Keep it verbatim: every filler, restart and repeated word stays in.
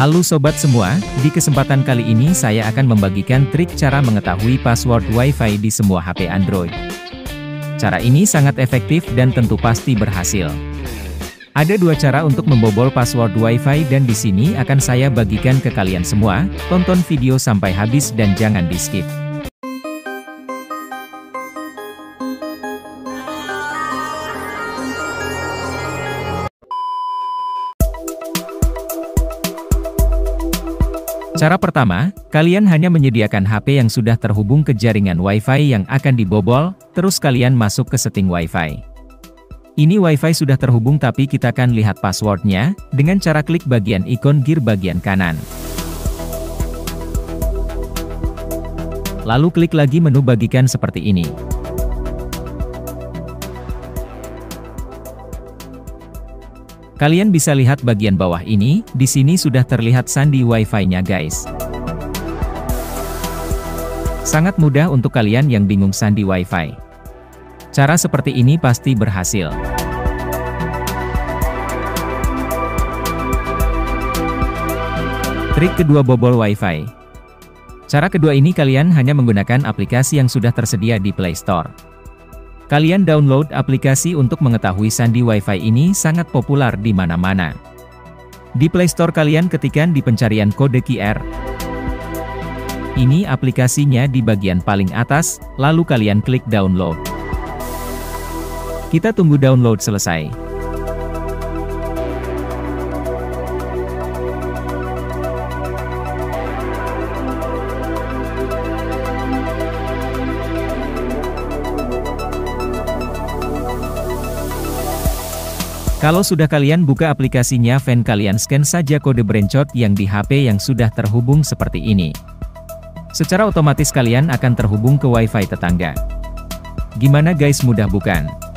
Halo sobat semua, di kesempatan kali ini saya akan membagikan trik cara mengetahui password Wi-Fi di semua H P Android. Cara ini sangat efektif dan tentu pasti berhasil. Ada dua cara untuk membobol password Wi-Fi dan di sini akan saya bagikan ke kalian semua. Tonton video sampai habis dan jangan di-skip. Cara pertama, kalian hanya menyediakan H P yang sudah terhubung ke jaringan Wi-Fi yang akan dibobol, terus kalian masuk ke setting Wi-Fi. Ini Wi-Fi sudah terhubung tapi kita akan lihat passwordnya, dengan cara klik bagian ikon gear bagian kanan. Lalu klik lagi menu bagikan seperti ini. Kalian bisa lihat bagian bawah ini, di sini sudah terlihat sandi Wi-Fi-nya guys. Sangat mudah untuk kalian yang bingung sandi Wi-Fi. Cara seperti ini pasti berhasil. Trik kedua bobol Wi-Fi. Cara kedua ini kalian hanya menggunakan aplikasi yang sudah tersedia di Play Store. Kalian download aplikasi untuk mengetahui sandi Wi-Fi ini sangat populer di mana-mana. Di Play Store kalian ketikan di pencarian kode Q R. Ini aplikasinya di bagian paling atas, lalu kalian klik download. Kita tunggu download selesai. Kalau sudah kalian buka aplikasinya, fan kalian scan saja kode brainshot yang di H P yang sudah terhubung seperti ini. Secara otomatis kalian akan terhubung ke Wi-Fi tetangga. Gimana guys, mudah bukan?